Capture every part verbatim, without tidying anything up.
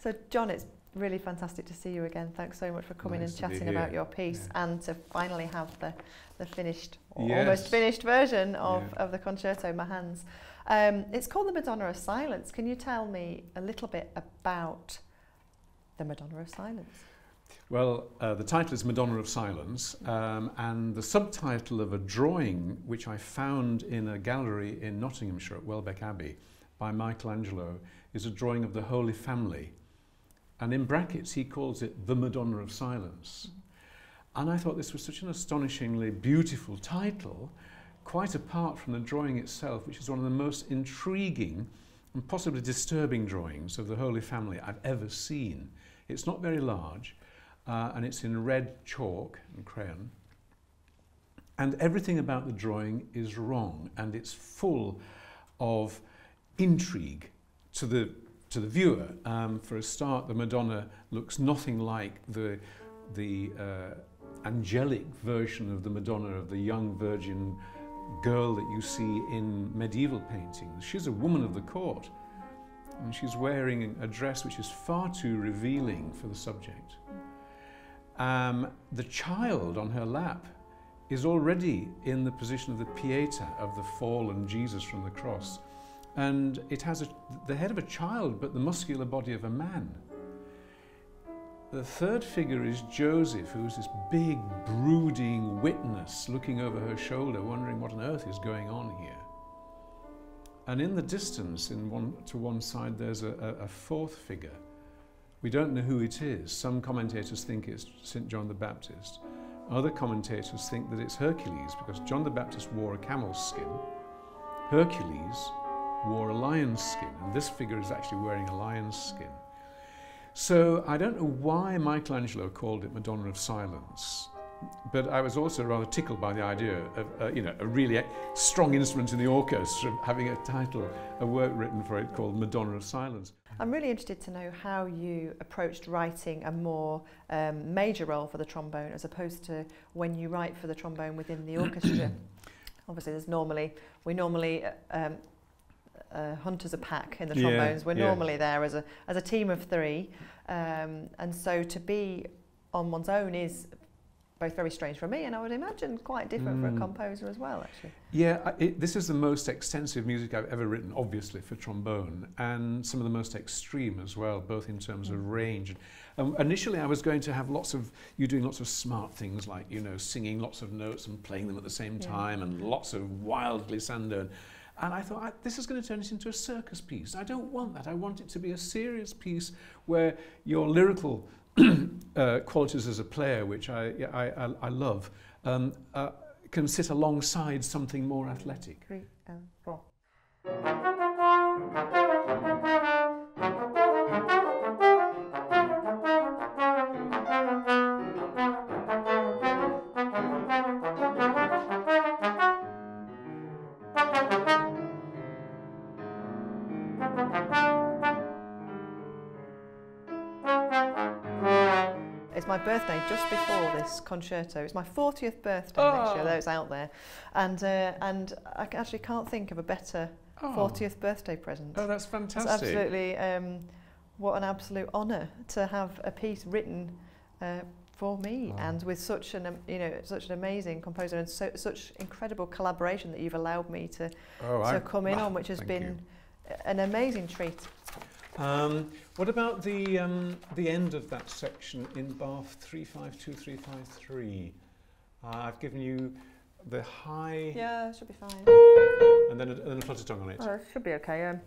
So John, it's really fantastic to see you again. Thanks so much for coming nice and chatting about your piece, yeah. and to finally have the, the finished, or yes. almost finished version of, yeah. of the Concerto Mahans. Um, it's called The Madonna of Silence. Can you tell me a little bit about The Madonna of Silence? Well, uh, the title is Madonna of Silence, um, and the subtitle of a drawing which I found in a gallery in Nottinghamshire at Welbeck Abbey by Michelangelo is a drawing of the Holy Family. And in brackets, he calls it The Madonna of Silence. Mm-hmm. And I thought this was such an astonishingly beautiful title, quite apart from the drawing itself, which is one of the most intriguing and possibly disturbing drawings of the Holy Family I've ever seen. It's not very large, uh, and it's in red chalk and crayon. And everything about the drawing is wrong, and it's full of intrigue to the to the viewer. Um, for a start, the Madonna looks nothing like the, the uh, angelic version of the Madonna of the young virgin girl that you see in medieval paintings. She's a woman of the court, and she's wearing a dress which is far too revealing for the subject. Um, the child on her lap is already in the position of the Pietà, of the fallen Jesus from the cross. And it has a, the head of a child, but the muscular body of a man. The third figure is Joseph, who's this big, brooding witness looking over her shoulder, wondering what on earth is going on here. And in the distance, in one, to one side, there's a, a fourth figure. We don't know who it is. Some commentators think it's St John the Baptist. Other commentators think that it's Hercules, because John the Baptist wore a camel's skin. Hercules wore a lion's skin, and this figure is actually wearing a lion's skin. So I don't know why Michelangelo called it Madonna of Silence, but I was also rather tickled by the idea of uh, you know, a really strong instrument in the orchestra having a title, a work written for it called Madonna of Silence. I'm really interested to know how you approached writing a more um, major role for the trombone, as opposed to when you write for the trombone within the orchestra. Obviously, there's normally we normally um, Uh, hunt as a pack in the yeah, trombones. We're yeah. normally there as a as a team of three, um, and so to be on one's own is both very strange for me, and I would imagine quite different mm. for a composer as well. Actually, yeah, I, it, this is the most extensive music I've ever written, obviously, for trombone, and some of the most extreme as well, both in terms mm. of range. Um, initially, I was going to have lots of you doing lots of smart things, like you know, singing lots of notes and playing them at the same yeah. time, and lots of wild glissando. And I thought, I, this is going to turn it into a circus piece. I don't want that. I want it to be a serious piece where your lyrical uh, qualities as a player, which I, I, I love, um, uh, can sit alongside something more athletic. Three and four. Birthday just before this concerto. It's my fortieth birthday oh. next year, those out there, and uh, and I actually can't think of a better oh. fortieth birthday present. Oh, that's fantastic! It's absolutely, um, what an absolute honour to have a piece written uh, for me, oh. and with such an um, you know such an amazing composer, and so, such incredible collaboration that you've allowed me to oh, to I, come in ah, on, which has been you. an amazing treat. Um, what about the um, the end of that section in Barth three five two three five three? Uh, I've given you the high. Yeah, it should be fine. And then a, and then a flutter tongue on it. Oh, it should be okay. Um.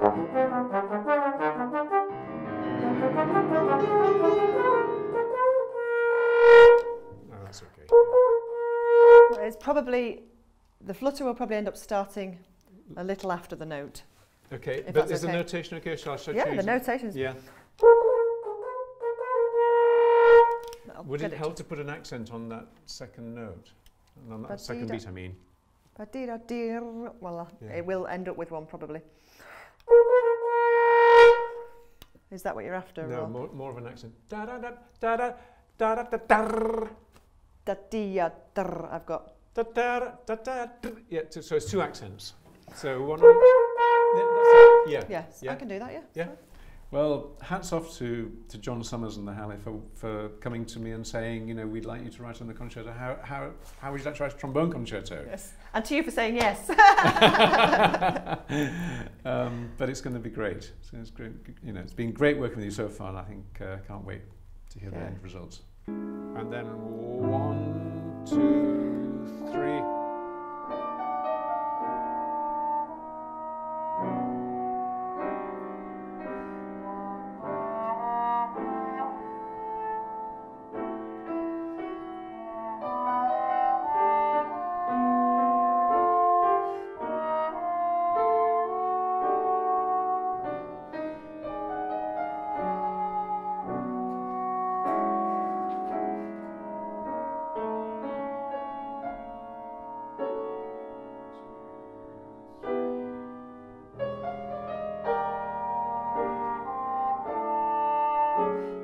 Oh, that's okay. Well, it's probably the flutter will probably end up starting a little after the note. Okay, if but is okay. the notation okay? Shall I show you? Yeah, the notation's yeah. Would it, it help to put an accent on that second note? And on that second beat, I mean. Well, yeah. it will end up with one probably. Is that what you're after? No, more, more of an accent. Da da da da da da da da da da da. I've got. Da da da da. Yeah, so it's two accents. So one on. Yeah, yeah. Yes, yeah. I can do that, yeah. Yeah. Well, hats off to, to John Summers and the Hallé for, for coming to me and saying, you know, we'd like you to write on the concerto. How, how, how would you like to write a trombone concerto? Yes. And to you for saying yes. um, but it's going to be great. So it's great. You know, it's been great working with you so far, and I think I uh, can't wait to hear yeah. the end results. And then one, two, three. Thank you.